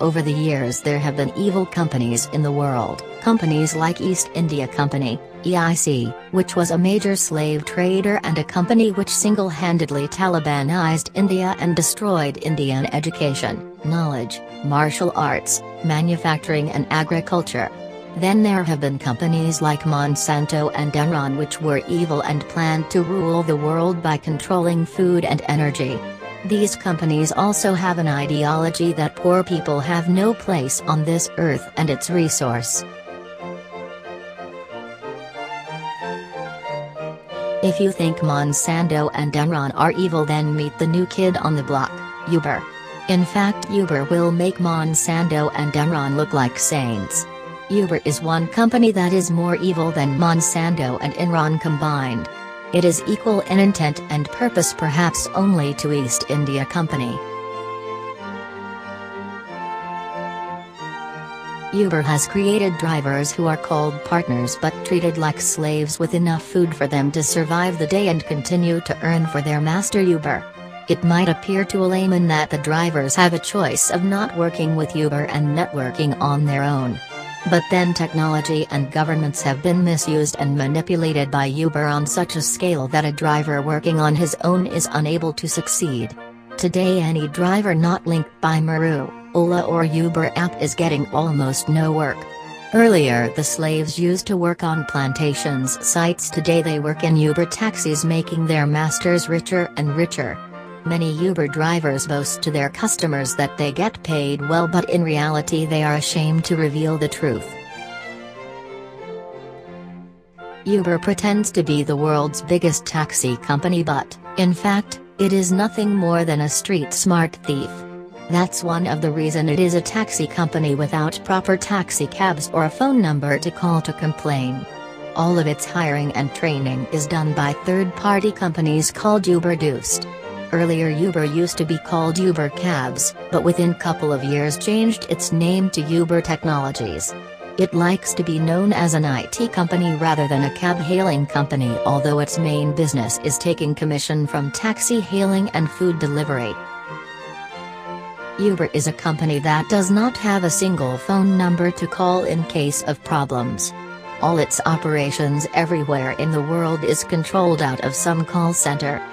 Over the years there have been evil companies in the world, companies like East India Company, EIC, which was a major slave trader and a company which single-handedly Talibanized India and destroyed Indian education, knowledge, martial arts, manufacturing and agriculture. Then there have been companies like Monsanto and Enron which were evil and planned to rule the world by controlling food and energy. These companies also have an ideology that poor people have no place on this earth and its resource. If you think Monsanto and Enron are evil, then meet the new kid on the block, Uber. In fact, Uber will make Monsanto and Enron look like saints. Uber is one company that is more evil than Monsanto and Enron combined. It is equal in intent and purpose, perhaps only to East India Company. Uber has created drivers who are called partners but treated like slaves with enough food for them to survive the day and continue to earn for their master Uber. It might appear to a layman that the drivers have a choice of not working with Uber and networking on their own. But then technology and governments have been misused and manipulated by Uber on such a scale that a driver working on his own is unable to succeed. Today any driver not linked by Meru, Ola or Uber app is getting almost no work. Earlier the slaves used to work on plantations sites, today they work in Uber taxis, making their masters richer and richer. Many Uber drivers boast to their customers that they get paid well, but in reality they are ashamed to reveal the truth. Uber pretends to be the world's biggest taxi company, but, in fact, it is nothing more than a street smart thief. That's one of the reasons it is a taxi company without proper taxi cabs or a phone number to call to complain. All of its hiring and training is done by third-party companies called UberDoost. Earlier Uber used to be called Uber Cabs, but within couple of years changed its name to Uber Technologies. It likes to be known as an IT company rather than a cab hailing company, although its main business is taking commission from taxi hailing and food delivery. Uber is a company that does not have a single phone number to call in case of problems. All its operations everywhere in the world is controlled out of some call center.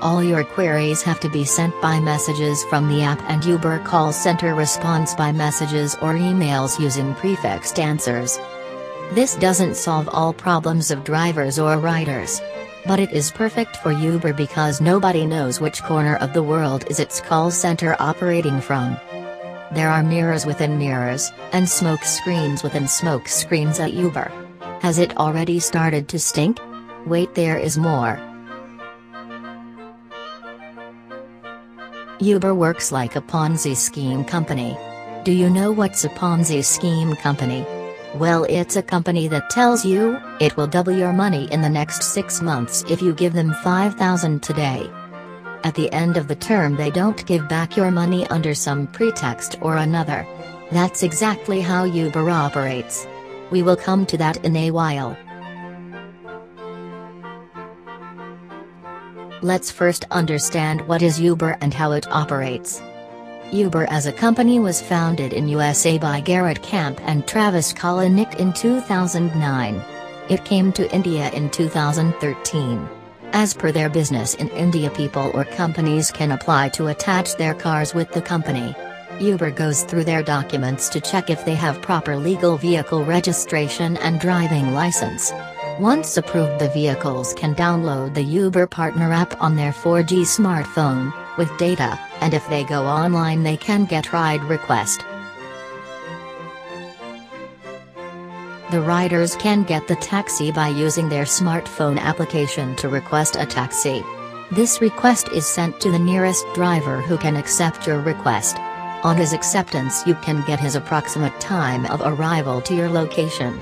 All your queries have to be sent by messages from the app, and Uber call center responds by messages or emails using prefixed answers. This doesn't solve all problems of drivers or riders. But it is perfect for Uber because nobody knows which corner of the world is its call center operating from. There are mirrors within mirrors, and smoke screens within smoke screens at Uber. Has it already started to stink? Wait, there is more. Uber works like a Ponzi scheme company. Do you know what's a Ponzi scheme company? Well, it's a company that tells you, it will double your money in the next 6 months if you give them $5,000 today. At the end of the term they don't give back your money under some pretext or another. That's exactly how Uber operates. We will come to that in a while. Let's first understand what is Uber and how it operates. Uber as a company was founded in USA by Garrett Camp and Travis Kalanick in 2009. It came to India in 2013. As per their business in India, people or companies can apply to attach their cars with the company. Uber goes through their documents to check if they have proper legal vehicle registration and driving license. Once approved, the vehicles can download the Uber Partner app on their 4G smartphone, with data, and if they go online they can get ride request. The riders can get the taxi by using their smartphone application to request a taxi. This request is sent to the nearest driver who can accept your request. On his acceptance you can get his approximate time of arrival to your location.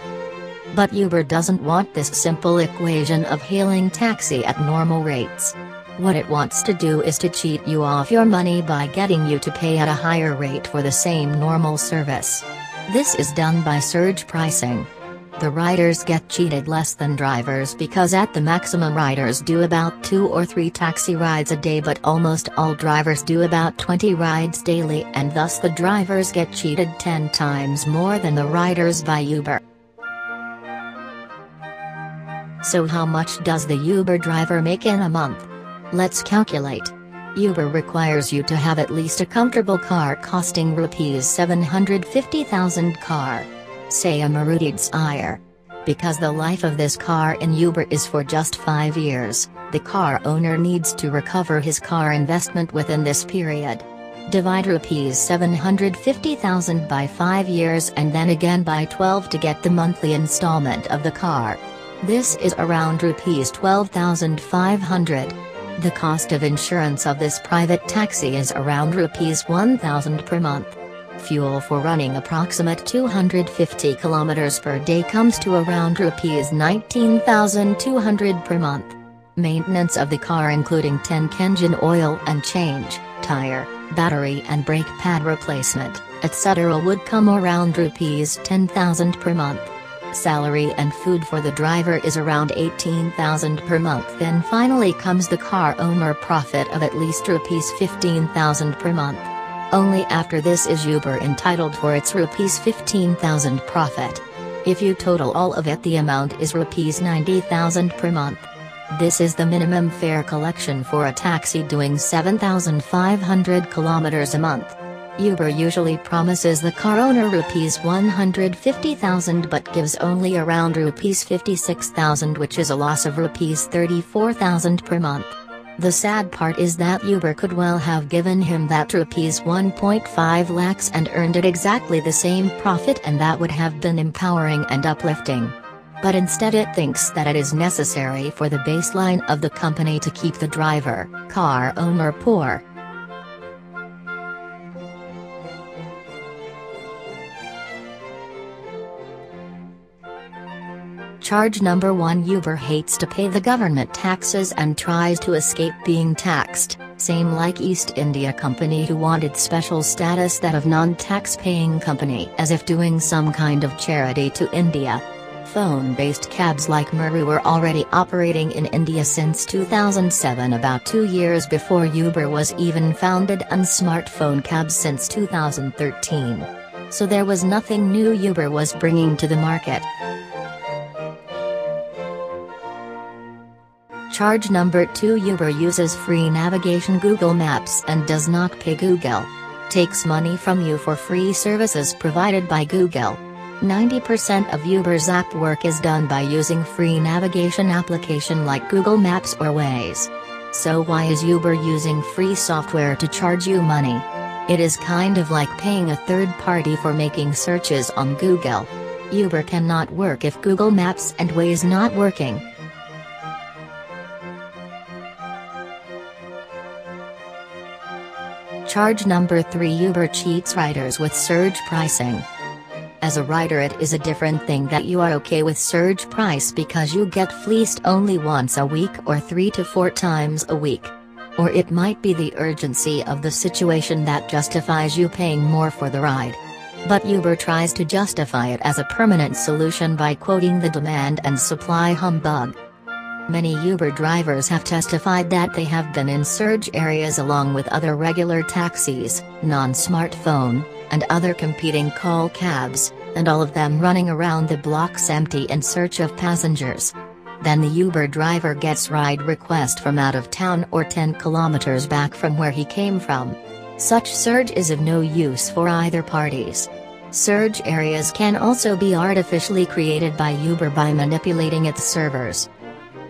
But Uber doesn't want this simple equation of hailing taxi at normal rates. What it wants to do is to cheat you off your money by getting you to pay at a higher rate for the same normal service. This is done by surge pricing. The riders get cheated less than drivers because at the maximum riders do about 2 or 3 taxi rides a day, but almost all drivers do about 20 rides daily, and thus the drivers get cheated 10 times more than the riders by Uber. So how much does the Uber driver make in a month? Let's calculate. Uber requires you to have at least a comfortable car costing Rs 750,000 car. Say a Maruti Dzire. Because the life of this car in Uber is for just 5 years, the car owner needs to recover his car investment within this period. Divide Rs 750,000 by 5 years and then again by 12 to get the monthly installment of the car. This is around Rs 12,500. The cost of insurance of this private taxi is around Rs 1,000 per month. Fuel for running approximate 250 kilometers per day comes to around Rs 19,200 per month. Maintenance of the car including tank engine oil and change, tire, battery and brake pad replacement, etc. would come around Rs 10,000 per month. Salary and food for the driver is around 18,000 per month. Then finally comes the car owner profit of at least Rs 15,000 per month. Only after this is Uber entitled for its Rs 15,000 profit. If you total all of it, the amount is Rs 90,000 per month. This is the minimum fare collection for a taxi doing 7,500 kilometers a month. Uber usually promises the car owner Rs 150,000 but gives only around Rs 56,000, which is a loss of Rs 34,000 per month. The sad part is that Uber could well have given him that Rs 1.5 lakhs and earned it exactly the same profit, and that would have been empowering and uplifting. But instead it thinks that it is necessary for the baseline of the company to keep the driver, car owner poor. Charge number 1: Uber hates to pay the government taxes and tries to escape being taxed, same like East India Company, who wanted special status that of non-tax paying company as if doing some kind of charity to India. Phone-based cabs like Meru were already operating in India since 2007, about 2 years before Uber was even founded, and smartphone cabs since 2013. So there was nothing new Uber was bringing to the market. Charge number 2: Uber uses free navigation Google Maps and does not pay Google. Takes money from you for free services provided by Google. 90% of Uber's app work is done by using free navigation application like Google Maps or Waze. So why is Uber using free software to charge you money? It is kind of like paying a third party for making searches on Google. Uber cannot work if Google Maps and Waze not working. Charge number 3: Uber cheats riders with surge pricing. As a rider, it is a different thing that you are okay with surge price because you get fleeced only once a week or 3 to 4 times a week. Or it might be the urgency of the situation that justifies you paying more for the ride. But Uber tries to justify it as a permanent solution by quoting the demand and supply humbug. Many Uber drivers have testified that they have been in surge areas along with other regular taxis, non-smartphone, and other competing call cabs, and all of them running around the blocks empty in search of passengers. Then the Uber driver gets ride request from out of town or 10 kilometers back from where he came from. Such surge is of no use for either parties. Surge areas can also be artificially created by Uber by manipulating its servers.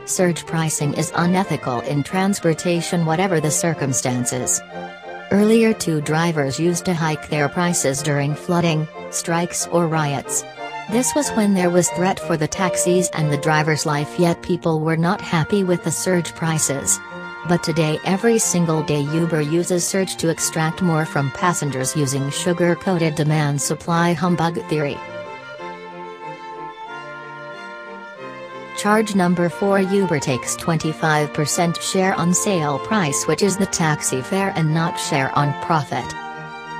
Surge pricing is unethical in transportation, whatever the circumstances. Earlier, 2 drivers used to hike their prices during flooding, strikes or riots. This was when there was threat for the taxis and the driver's life, yet people were not happy with the surge prices. But today, every single day Uber uses surge to extract more from passengers using sugar-coated demand-supply humbug theory. Charge number 4: Uber takes 25% share on sale price, which is the taxi fare, and not share on profit.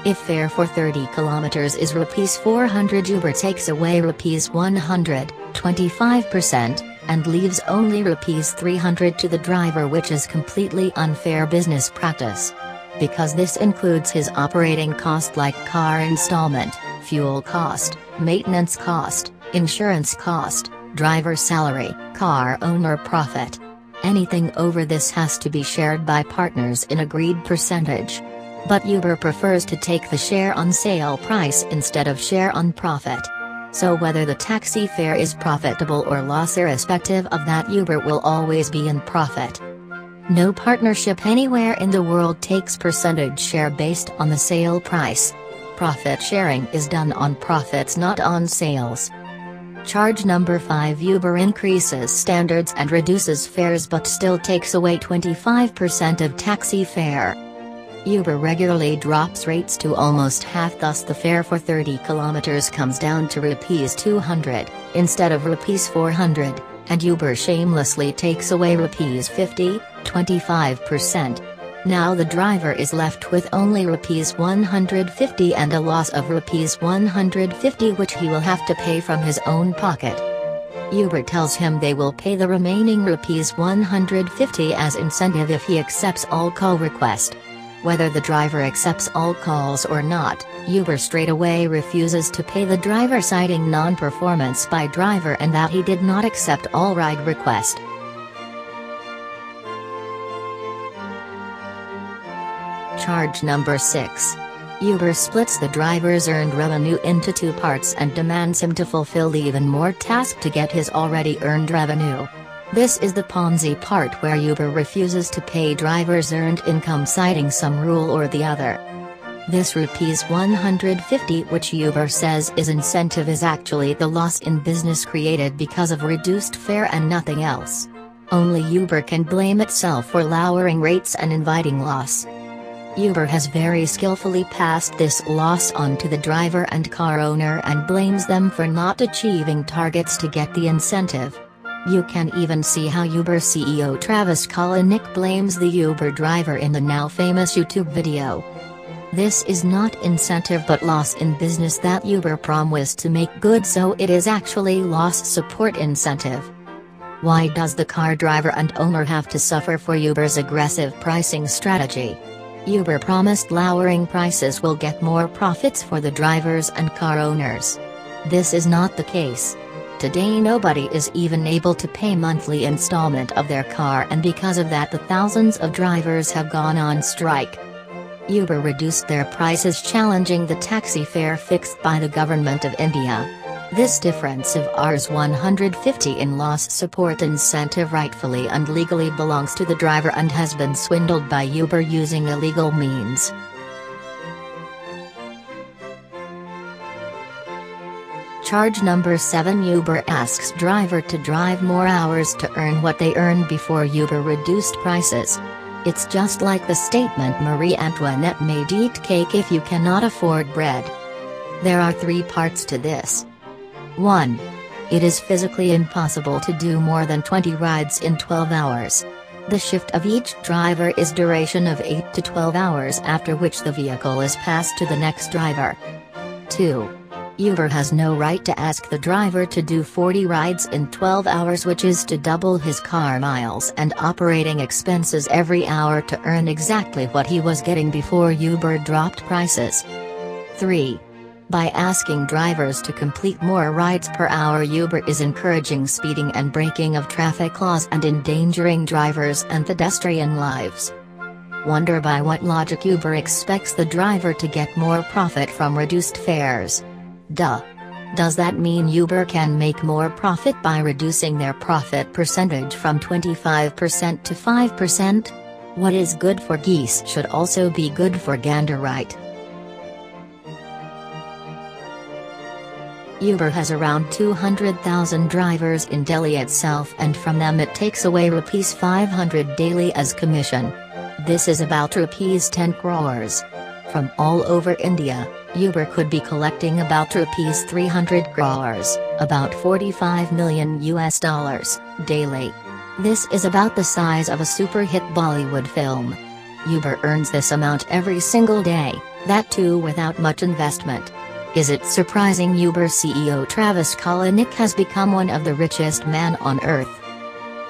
If fare for 30 kilometers is Rs 400, Uber takes away Rs 100, 25%, and leaves only Rs 300 to the driver, which is completely unfair business practice. Because this includes his operating cost like car installment, fuel cost, maintenance cost, insurance cost, driver salary, car owner profit. Anything over this has to be shared by partners in agreed percentage. But Uber prefers to take the share on sale price instead of share on profit. So whether the taxi fare is profitable or loss, irrespective of that, Uber will always be in profit. No partnership anywhere in the world takes percentage share based on the sale price. Profit sharing is done on profits, not on sales. Charge number 5. Uber increases standards and reduces fares but still takes away 25% of taxi fare. Uber regularly drops rates to almost half, thus the fare for 30 kilometers comes down to Rs 200, instead of Rs 400, and Uber shamelessly takes away Rs 50, 25%. Now the driver is left with only Rs 150 and a loss of Rs 150 which he will have to pay from his own pocket. Uber tells him they will pay the remaining Rs 150 as incentive if he accepts all call request. Whether the driver accepts all calls or not, Uber straight away refuses to pay the driver, citing non-performance by driver and that he did not accept all ride request. Charge number 6. Uber splits the driver's earned revenue into two parts and demands him to fulfill even more tasks to get his already earned revenue. This is the Ponzi part where Uber refuses to pay drivers earned income, citing some rule or the other. This Rs 150 which Uber says is incentive is actually the loss in business created because of reduced fare and nothing else. Only Uber can blame itself for lowering rates and inviting loss. Uber has very skillfully passed this loss on to the driver and car owner and blames them for not achieving targets to get the incentive. You can even see how Uber CEO Travis Kalanick blames the Uber driver in the now famous YouTube video. This is not incentive but loss in business that Uber promised to make good, so it is actually loss support incentive. Why does the car driver and owner have to suffer for Uber's aggressive pricing strategy? Uber promised lowering prices will get more profits for the drivers and car owners. This is not the case. Today nobody is even able to pay monthly installment of their car, and because of that the thousands of drivers have gone on strike. Uber reduced their prices, challenging the taxi fare fixed by the government of India. This difference of Rs 150 in loss support incentive rightfully and legally belongs to the driver and has been swindled by Uber using illegal means. Charge number 7. Uber asks driver to drive more hours to earn what they earned before Uber reduced prices. It's just like the statement Marie Antoinette made, "Eat cake if you cannot afford bread." There are three parts to this. 1. It is physically impossible to do more than 20 rides in 12 hours. The shift of each driver is duration of 8 to 12 hours, after which the vehicle is passed to the next driver. 2. Uber has no right to ask the driver to do 40 rides in 12 hours, which is to double his car miles and operating expenses every hour to earn exactly what he was getting before Uber dropped prices. 3. By asking drivers to complete more rides per hour, Uber is encouraging speeding and breaking of traffic laws and endangering drivers and pedestrian lives. Wonder by what logic Uber expects the driver to get more profit from reduced fares. Duh. Does that mean Uber can make more profit by reducing their profit percentage from 25% to 5%? What is good for geese should also be good for gander, right? Uber has around 200,000 drivers in Delhi itself, and from them it takes away Rs 500 daily as commission. This is about Rs 10 crores. From all over India, Uber could be collecting about Rs 300 crores, about $45 million US daily. This is about the size of a super hit Bollywood film. Uber earns this amount every single day. That too without much investment. Is it surprising Uber CEO Travis Kalanick has become one of the richest men on earth?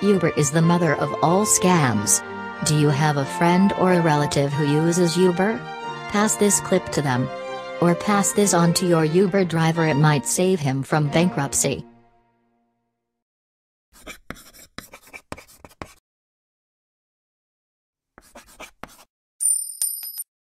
Uber is the mother of all scams. Do you have a friend or a relative who uses Uber? Pass this clip to them. Or pass this on to your Uber driver, it might save him from bankruptcy.